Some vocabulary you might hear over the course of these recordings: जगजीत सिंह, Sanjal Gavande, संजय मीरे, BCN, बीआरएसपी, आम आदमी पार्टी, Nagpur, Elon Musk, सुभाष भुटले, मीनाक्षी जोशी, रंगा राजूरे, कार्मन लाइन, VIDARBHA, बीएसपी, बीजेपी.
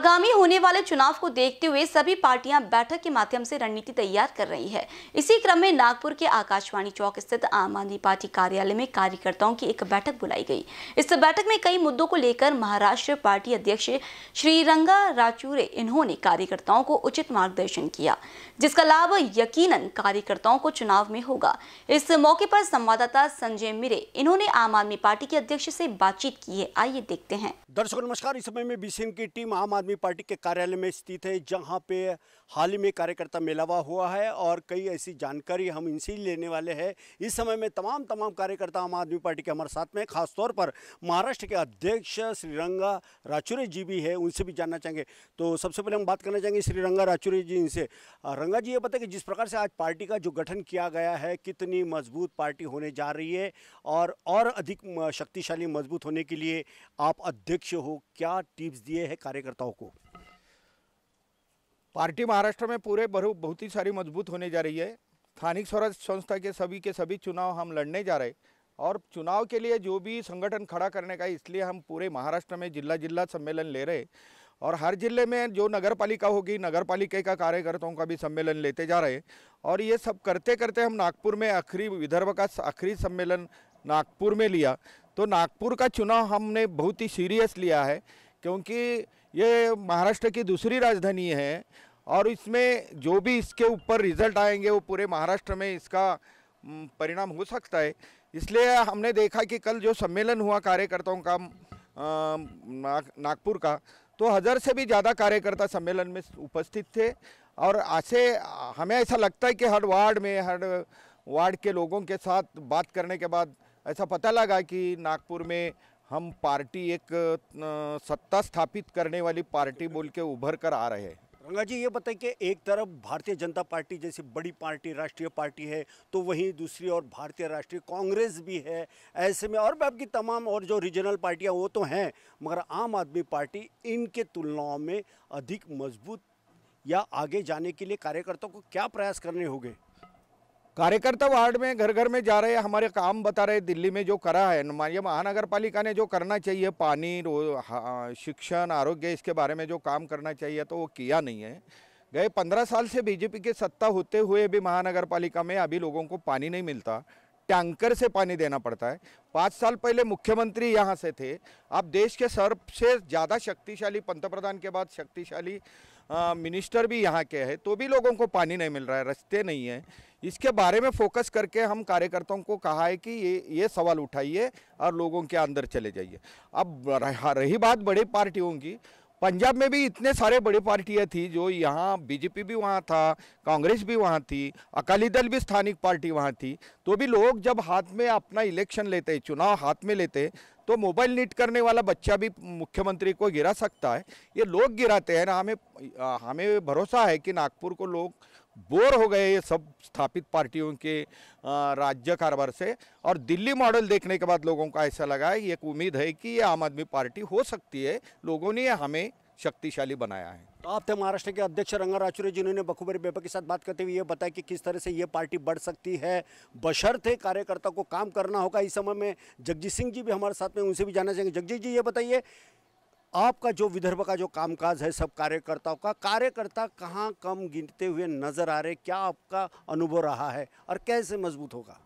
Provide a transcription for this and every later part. आगामी होने वाले चुनाव को देखते हुए सभी पार्टियां बैठक के माध्यम से रणनीति तैयार कर रही है। इसी क्रम में नागपुर के आकाशवाणी चौक स्थित आम आदमी पार्टी कार्यालय में कार्यकर्ताओं की एक बैठक बुलाई गई। इस बैठक में कई मुद्दों को लेकर महाराष्ट्र पार्टी अध्यक्ष श्री रंगा राजूरे इन्होंने कार्यकर्ताओं को उचित मार्गदर्शन किया, जिसका लाभ यकीनन कार्यकर्ताओं को चुनाव में होगा। इस मौके पर संवाददाता संजय मीरे इन्होंने आम आदमी पार्टी के अध्यक्ष से बातचीत की है, आइए देखते हैं। दर्शकों नमस्कार, इस समय में बीसीएम की टीम आम आदमी पार्टी के कार्यालय में स्थित है, जहां पे हाल ही में कार्यकर्ता मेलावा हुआ है और कई ऐसी जानकारी हम इनसे लेने वाले हैं। इस समय में तमाम कार्यकर्ता आम आदमी पार्टी के हमारे साथ में, खासतौर पर महाराष्ट्र के अध्यक्ष श्री रंगा राजूरे जी भी है, उनसे भी जानना चाहेंगे। तो सबसे पहले हम बात करना चाहेंगे श्री रंगा राजूरे जी इनसे। रंगा जी, ये बताएं कि जिस प्रकार से आज पार्टी का जो गठन किया गया है, कितनी मजबूत पार्टी होने जा रही है और अधिक शक्तिशाली मजबूत होने के लिए आप अध्यक्ष हो, क्या टिप्स दिए हैं कार्यकर्ताओं को? पार्टी महाराष्ट्र में पूरे बहुत ही सारी मजबूत होने जा रही है। स्थानिक स्वराज संस्था के सभी चुनाव हम लड़ने जा रहे हैं और चुनाव के लिए जो भी संगठन खड़ा करने का, इसलिए हम पूरे महाराष्ट्र में जिला सम्मेलन ले रहे हैं और हर जिले में जो नगर पालिका होगी, नगर पालिका का कार्यकर्ताओं का भी सम्मेलन लेते जा रहे हैं। और ये सब करते करते हम नागपुर में आखिरी, विदर्भ का आखिरी सम्मेलन नागपुर में लिया। तो नागपुर का चुनाव हमने बहुत ही सीरियस लिया है, क्योंकि ये महाराष्ट्र की दूसरी राजधानी है और इसमें जो भी इसके ऊपर रिजल्ट आएंगे वो पूरे महाराष्ट्र में इसका परिणाम हो सकता है। इसलिए हमने देखा कि कल जो सम्मेलन हुआ कार्यकर्ताओं का नागपुर का, तो 1000 से भी ज़्यादा कार्यकर्ता सम्मेलन में उपस्थित थे और ऐसे हमें ऐसा लगता है कि हर वार्ड के लोगों के साथ बात करने के बाद ऐसा पता लगा कि नागपुर में हम पार्टी एक सत्ता स्थापित करने वाली पार्टी बोल के उभर कर आ रहे हैं। रंगा जी, ये बताइए कि एक तरफ भारतीय जनता पार्टी जैसी बड़ी पार्टी, राष्ट्रीय पार्टी है, तो वहीं दूसरी ओर भारतीय राष्ट्रीय कांग्रेस भी है। ऐसे में और बाकी तमाम और जो रीजनल पार्टियां वो तो हैं, मगर आम आदमी पार्टी इनके तुलनाओं में अधिक मजबूत या आगे जाने के लिए कार्यकर्ताओं को क्या प्रयास करने होंगे? कार्यकर्ता वार्ड में घर में जा रहे हैं, हमारे काम बता रहे हैं। दिल्ली में जो करा है, ये महानगर पालिका ने जो करना चाहिए, पानी, शिक्षण, आरोग्य, इसके बारे में जो काम करना चाहिए तो वो किया नहीं है। गए 15 साल से बीजेपी के सत्ता होते हुए भी महानगर पालिका में अभी लोगों को पानी नहीं मिलता, टैंकर से पानी देना पड़ता है। 5 साल पहले मुख्यमंत्री यहाँ से थे। अब देश के सबसे ज़्यादा शक्तिशाली पंतप्रधान के बाद शक्तिशाली मिनिस्टर भी यहाँ के है, तो भी लोगों को पानी नहीं मिल रहा है, रास्ते नहीं है। इसके बारे में फोकस करके हम कार्यकर्ताओं को कहा है कि ये सवाल उठाइए और लोगों के अंदर चले जाइए। अब रही बात बड़ी पार्टियों की, पंजाब में भी इतने सारे बड़ी पार्टियाँ थी, जो यहाँ बीजेपी भी वहाँ था, कांग्रेस भी वहाँ थी, अकाली दल भी स्थानिक पार्टी वहाँ थी, तो भी लोग जब हाथ में अपना इलेक्शन लेते, चुनाव हाथ में लेते, तो मोबाइल नीट करने वाला बच्चा भी मुख्यमंत्री को गिरा सकता है। ये लोग गिराते हैं ना। हमें भरोसा है कि नागपुर को लोग बोर हो गए ये सब स्थापित पार्टियों के राज्य कारोबार से, और दिल्ली मॉडल देखने के बाद लोगों को ऐसा लगा है, एक उम्मीद है कि ये आम आदमी पार्टी हो सकती है, लोगों ने हमें शक्तिशाली बनाया है। तो आप थे महाराष्ट्र के अध्यक्ष रंगा राजूरे, जिन्होंने बखूबी बेपा के साथ बात करते हुए ये बताया कि किस तरह से ये पार्टी बढ़ सकती है, बशर्ते कार्यकर्ता को काम करना होगा। इस समय में जगजीत सिंह जी भी हमारे साथ में, उनसे भी जानना चाहेंगे। जगजीत जी, ये बताइए आपका जो विदर्भ का जो कामकाज है, सब कार्यकर्ताओं का, कार्यकर्ता कहाँ कम गिनते हुए नजर आ रहे, क्या आपका अनुभव रहा है और कैसे मजबूत होगा?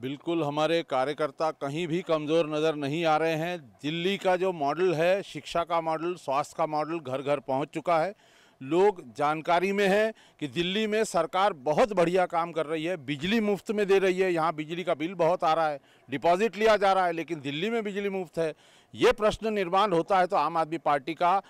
बिल्कुल, हमारे कार्यकर्ता कहीं भी कमज़ोर नज़र नहीं आ रहे हैं। दिल्ली का जो मॉडल है, शिक्षा का मॉडल, स्वास्थ्य का मॉडल घर घर पहुंच चुका है। लोग जानकारी में हैं कि दिल्ली में सरकार बहुत बढ़िया काम कर रही है, बिजली मुफ्त में दे रही है। यहाँ बिजली का बिल बहुत आ रहा है, डिपॉजिट लिया जा रहा है, लेकिन दिल्ली में बिजली मुफ्त है। ये प्रश्न निर्माण होता है तो आम आदमी पार्टी का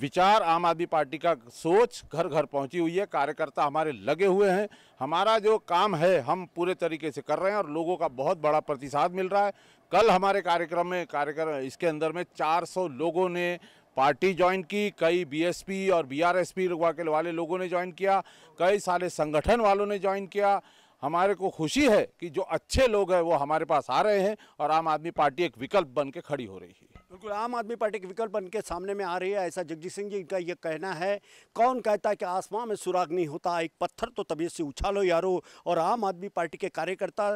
विचार, आम आदमी पार्टी का सोच घर घर पहुंची हुई है। कार्यकर्ता हमारे लगे हुए हैं, हमारा जो काम है हम पूरे तरीके से कर रहे हैं और लोगों का बहुत बड़ा प्रतिसाद मिल रहा है। कल हमारे कार्यक्रम में इसके अंदर में 400 लोगों ने पार्टी ज्वाइन की, कई बीएसपी और बीआरएसपी वाले लोगों ने ज्वाइन किया, कई सारे संगठन वालों ने ज्वाइन किया। हमारे को खुशी है कि जो अच्छे लोग हैं वो हमारे पास आ रहे हैं और आम आदमी पार्टी एक विकल्प बन के खड़ी हो रही है। बिल्कुल आम आदमी पार्टी के विकल्प उनके सामने में आ रही है, ऐसा जगजीत सिंह जी का ये कहना है। कौन कहता है कि आसमान में सुराग नहीं होता, एक पत्थर तो तबीयत से उछालो यारो। और आम आदमी पार्टी के कार्यकर्ता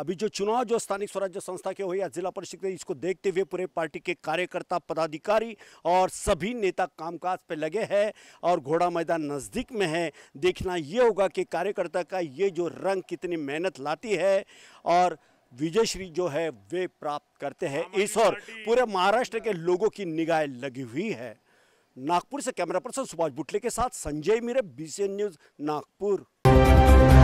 अभी जो चुनाव जो स्थानीय स्वराज्य संस्था के हुए या जिला परिषद के, इसको देखते हुए पूरे पार्टी के कार्यकर्ता पदाधिकारी और सभी नेता कामकाज पर लगे हैं और घोड़ा मैदान नज़दीक में है। देखना ये होगा कि कार्यकर्ता का ये जो रंग कितनी मेहनत लाती है और विजय श्री जो है वे प्राप्त करते हैं इस, और पूरे महाराष्ट्र के लोगों की निगाहें लगी हुई है। नागपुर से कैमरा पर्सन सुभाष भुटले के साथ संजय मीरे, BCN न्यूज़, नागपुर।